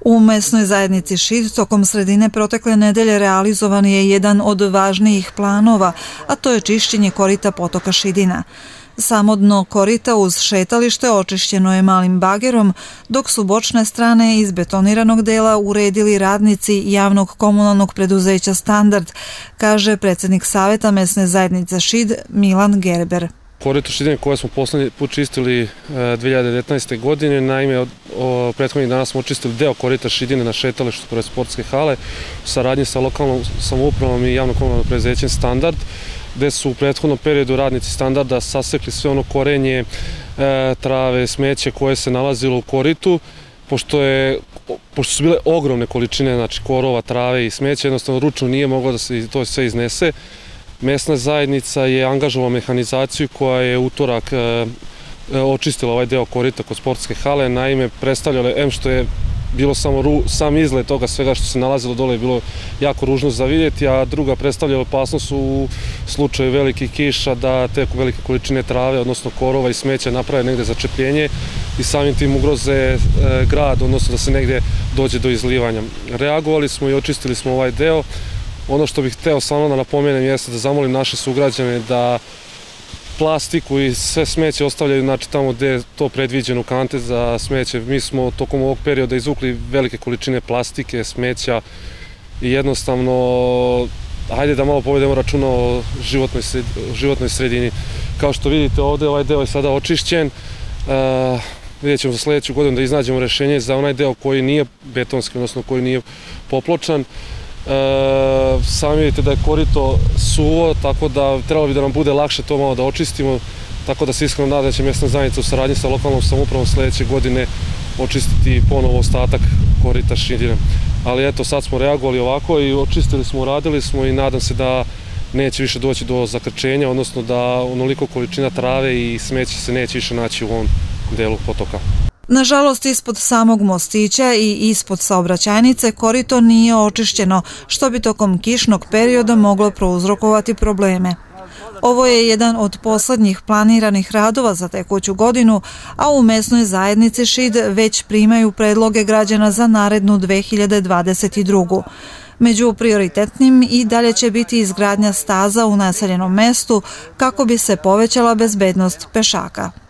U mesnoj zajednici Šid tokom sredine protekle nedelje realizovan je jedan od važnijih planova, a to je čišćenje korita potoka Šidina. Samo dno korita uz šetalište očišćeno je malim bagerom, dok su bočne strane iz betoniranog dela uredili radnici javnog komunalnog preduzeća Standard, kaže predsjednik saveta mesne zajednice Šid Milan Gerber. Korito Šidine koje smo poslednji put čistili 2019. godine, naime prethodnih dana smo očistili deo korita Šidine na šetalištu pored sportske hale u saradnji sa lokalnom samoupravom i javno-komunalnim preduzećem Standard, gde su u prethodnom periodu radnici Standarda sasekli sve ono korenje, trave, smeće koje se nalazilo u koritu, pošto su bile ogromne količine, znači korova, trave i smeće, jednostavno ručno nije moglo da se to sve iznese. Mesna zajednica je angažovala mehanizaciju koja je utorak očistila ovaj deo korita kod sportske hale. Naime, predstavljalo je, što je bilo samo sam izgled toga svega što se nalazilo dole je bilo jako ružno za vidjeti, a druga predstavljala opasnost u slučaju velikih kiša da te velike količine trave, odnosno korova i smeća naprave negde začepljenje i samim tim ugroze grad, odnosno da se negde dođe do izlivanja. Reagovali smo i očistili smo ovaj deo. Ono što bih hteo samo da napomenem jeste da zamolim naše sugrađane da plastiku i sve smeće ostavljaju znači tamo gde je to predviđeno, kante za smeće. Mi smo tokom ovog perioda izvukli velike količine plastike, smeća i jednostavno hajde da malo povedemo računa o životnoj sredini. Kao što vidite ovde ovaj deo je sada očišćen. Vidjet ćemo za sledeću godinu da iznađemo rešenje za onaj deo koji nije betonski, odnosno koji nije popločan. Sami vidite da je korito suvo, tako da trebalo bi da nam bude lakše to malo da očistimo, tako da se iskreno nadam da će mesna zajednica u saradnji sa lokalnom samoupravom sledeće godine očistiti ponovo ostatak korita Šidina. Ali eto, sad smo reagovali ovako i očistili smo, uradili smo i nadam se da neće više doći do zakrčenja, odnosno da onoliko količina trave i smeće se neće više naći u ovom delu potoka. Nažalost, ispod samog mostića i ispod saobraćajnice korito nije očišćeno, što bi tokom kišnog perioda moglo prouzrokovati probleme. Ovo je jedan od poslednjih planiranih radova za tekuću godinu, a u mesnoj zajednici Šid već primaju predloge građana za narednu 2022. Među prioritetnim i dalje će biti izgradnja staza u naseljenom mestu kako bi se povećala bezbednost pešaka.